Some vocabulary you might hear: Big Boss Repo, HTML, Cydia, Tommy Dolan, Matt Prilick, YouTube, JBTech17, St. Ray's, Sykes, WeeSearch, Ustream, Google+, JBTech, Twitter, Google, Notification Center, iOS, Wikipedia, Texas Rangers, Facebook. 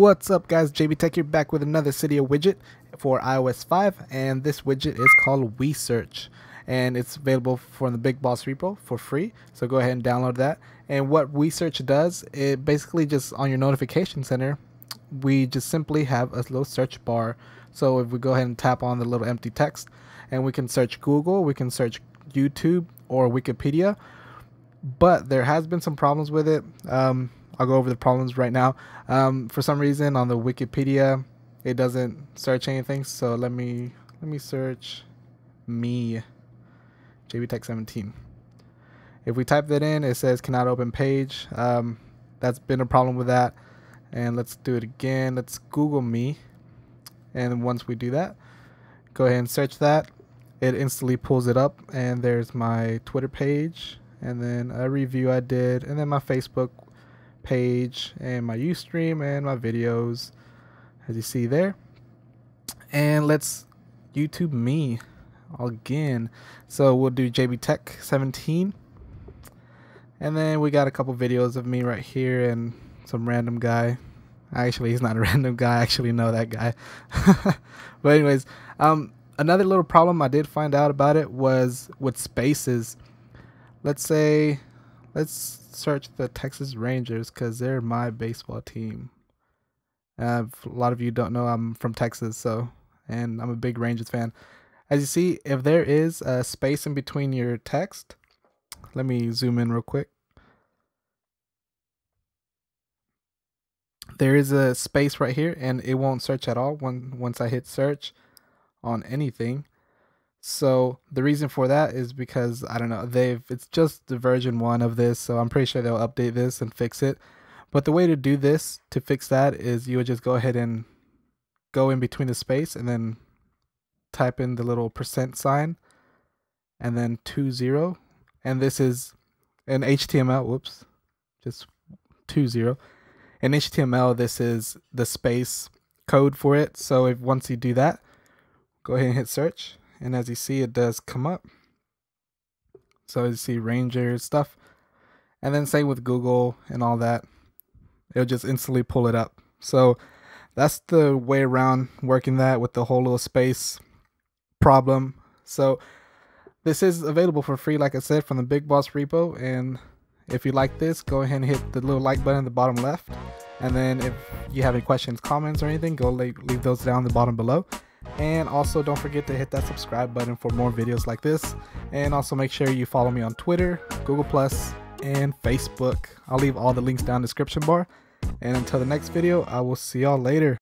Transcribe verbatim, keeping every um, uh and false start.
What's up guys, JBTech here, back with another Cydia widget for i O S five, and this widget is called WeeSearch, and it's available from the Big Boss Repo for free, so go ahead and download that. And what WeeSearch does, it basically just on your Notification Center, we just simply have a little search bar. So if we go ahead and tap on the little empty text, and we can search Google, we can search YouTube or Wikipedia, but there has been some problems with it. Um, I'll go over the problems right now. Um, for some reason on the Wikipedia it doesn't search anything, so let me let me search me J B Tech seventeen. If we type that in, it says cannot open page. Um, that's been a problem with that. And let's do it again. Let's Google me, and once we do that, go ahead and search that. It instantly pulls it up, and there's my Twitter page, and then a review I did, and then my Facebook page, and my Ustream, and my videos, as you see there. And let's YouTube me again. So we'll do J B Tech seventeen, and then we got a couple videos of me right here and some random guy. Actually, he's not a random guy. I actually know that guy. But anyways, um, another little problem I did find out about it was with spaces. Let's say, let's search the Texas Rangers because they're my baseball team. Uh, a lot of you don't know I'm from Texas, so and I'm a big Rangers fan. As you see, if there is a space in between your text, let me zoom in real quick. There is a space right here, and it won't search at all when, once I hit search on anything. So the reason for that is because I don't know, they've it's just the version one of this, so I'm pretty sure they'll update this and fix it. But the way to do this, to fix that, is you would just go ahead and go in between the space and then type in the little percent sign and then two zero, and this is an H T M L, whoops, just two zero. In H T M L, this is the space code for it. So if once you do that, go ahead and hit search, and as you see, it does come up. So you see Rangers stuff, and then same with Google and all that, it'll just instantly pull it up. So that's the way around working that with the whole little space problem. So this is available for free, like I said, from the Big Boss Repo. And if you like this, go ahead and hit the little like button at the bottom left. And then if you have any questions, comments, or anything, go leave those down the bottom below. And also don't forget to hit that subscribe button for more videos like this, and also make sure you follow me on Twitter, Google plus, and Facebook. I'll leave all the links down in the description bar, and until the next video, I will see y'all later.